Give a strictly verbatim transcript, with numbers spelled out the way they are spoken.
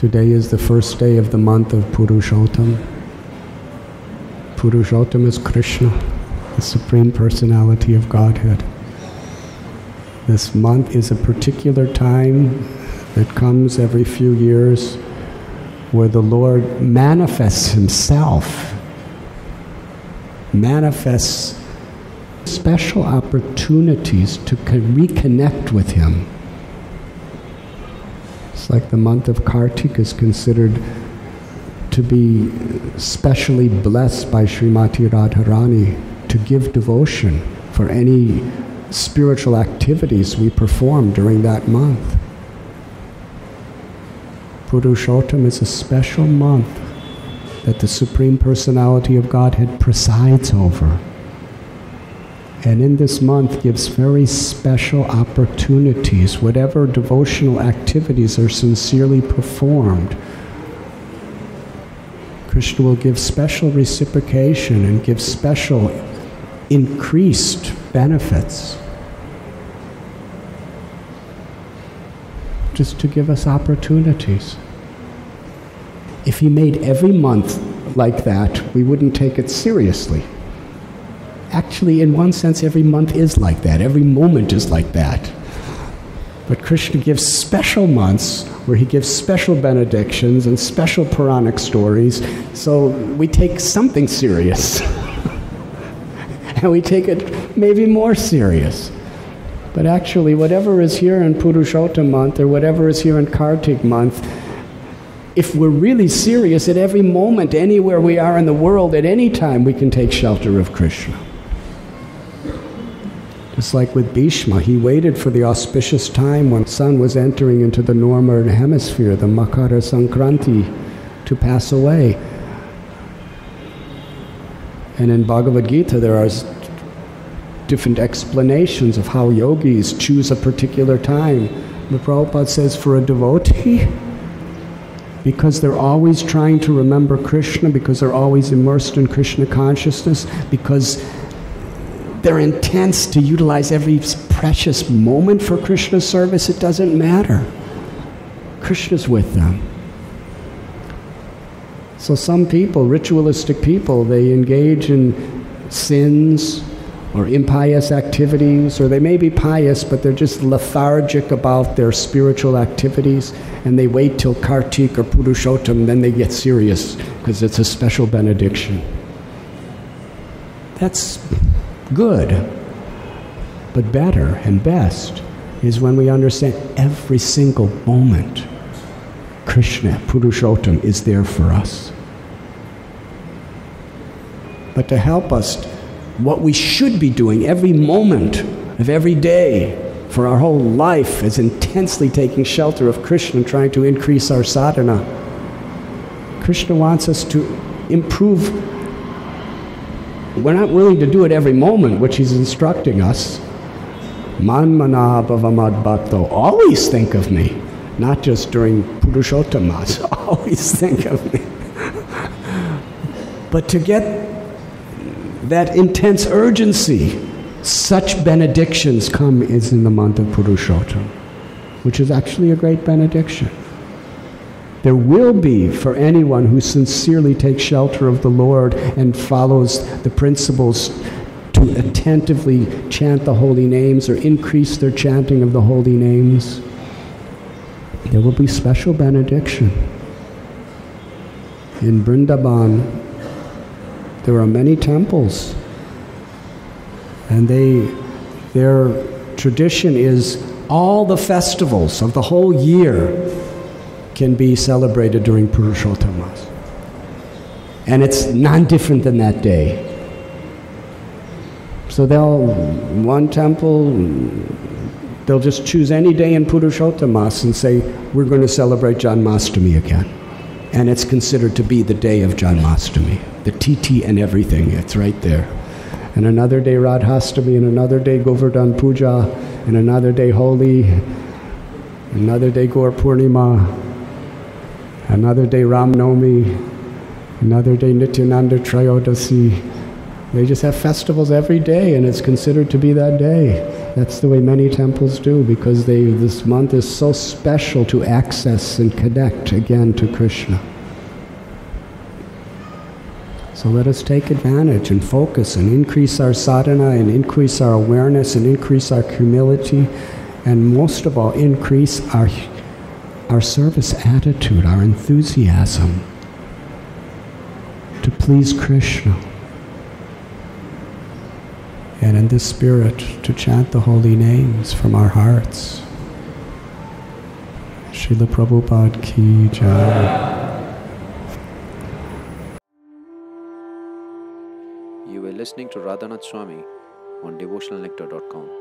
Today is the first day of the month of Purushottam. Purushottam is Krishna, the Supreme Personality of Godhead. This month is a particular time that comes every few years where the Lord manifests Himself, manifests special opportunities to reconnect with Him. Like the month of Kartik is considered to be specially blessed by Srimati Radharani to give devotion for any spiritual activities we perform during that month. Purushottam is a special month that the Supreme Personality of Godhead presides over, and in this month gives very special opportunities. Whatever devotional activities are sincerely performed, Krishna will give special reciprocation and give special increased benefits, just to give us opportunities. If he made every month like that, we wouldn't take it seriously. Actually, in one sense, every month is like that. Every moment is like that. But Krishna gives special months where he gives special benedictions and special Puranic stories, so we take something serious. And we take it maybe more serious. But actually, whatever is here in Purushottam month or whatever is here in Kartik month, if we're really serious, at every moment, anywhere we are in the world, at any time, we can take shelter of Krishna. Just like with Bhishma, he waited for the auspicious time when the sun was entering into the northern hemisphere, the Makara Sankranti, to pass away. And in Bhagavad Gita, there are different explanations of how yogis choose a particular time. The Prabhupada says, for a devotee, because they're always trying to remember Krishna, because they're always immersed in Krishna consciousness, because they're intense to utilize every precious moment for Krishna's service, it doesn't matter. Krishna's with them. So some people, ritualistic people, they engage in sins or impious activities, or they may be pious, but they're just lethargic about their spiritual activities, and they wait till Kartik or Purushottam, then they get serious, because it's a special benediction. That's good, but better and best is when we understand every single moment Krishna, Purushottam, is there for us. But to help us, what we should be doing every moment of every day for our whole life is intensely taking shelter of Krishna and trying to increase our sadhana. Krishna wants us to improve. We're not willing to do it every moment, which he's instructing us. Manmanabhava Mad Bhatto, always think of me, not just during Purushottam Mas, always think of me. But to get that intense urgency, such benedictions come is in the month of Purushottam, which is actually a great benediction. There will be, for anyone who sincerely takes shelter of the Lord and follows the principles to attentively chant the holy names or increase their chanting of the holy names, there will be special benediction. In Vrindavan, there are many temples, and they, their tradition is all the festivals of the whole year can be celebrated during Purushottam Mas. And it's none different than that day. So they'll, one temple, they'll just choose any day in Purushottam Mas and say, we're going to celebrate Janmashtami again. And it's considered to be the day of Janmashtami. The T T and everything, it's right there. And another day Radhashtami, and another day Govardhan Puja, and another day Holi, another day Gaur Purnima, another day Ram-Navmi, another day Nityanand Trayodashi. They just have festivals every day, and it's considered to be that day. That's the way many temples do, because they, this month is so special to access and connect again to Krishna. So let us take advantage and focus and increase our sadhana and increase our awareness and increase our humility, and most of all, increase our, our service attitude, our enthusiasm to please Krishna. And in this spirit, to chant the holy names from our hearts. Srila Prabhupada ki jai. You were listening to Radhanath Swami on Devotional Nectar dot com.